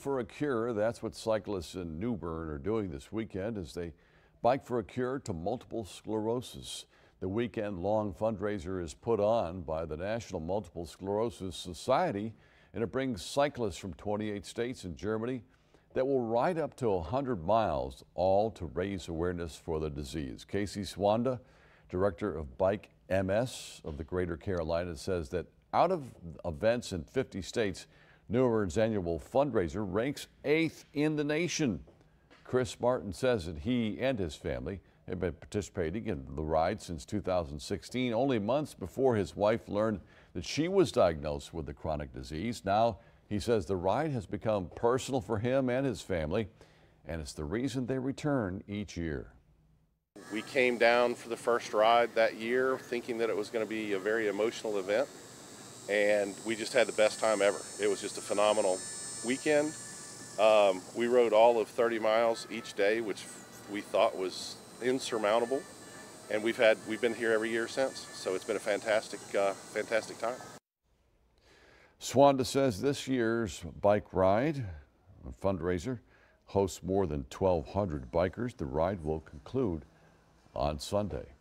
for a Cure. That's what cyclists in New Bern are doing this weekend as they bike for a cure to multiple sclerosis. The weekend-long fundraiser is put on by the National Multiple Sclerosis Society, and it brings cyclists from 28 states and Germany that will ride up to 100 miles, all to raise awareness for the disease. Casey Swanda, director of Bike MS of the Greater Carolinas, says that out of events in 50 states, New Bern's annual fundraiser ranks 8th in the nation. Chris Martin says that he and his family have been participating in the ride since 2016, only months before his wife learned that she was diagnosed with the chronic disease. Now, he says the ride has become personal for him and his family, and it's the reason they return each year. We came down for the first ride that year thinking that it was going to be a very emotional event, and we just had the best time ever. It was just a phenomenal weekend. We rode all of 30 miles each day, which we thought was insurmountable, and we've been here every year since, so it's been a fantastic, fantastic time. Swanda says this year's bike ride fundraiser hosts more than 1,200 bikers. The ride will conclude on Sunday.